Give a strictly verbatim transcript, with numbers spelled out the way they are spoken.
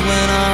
when I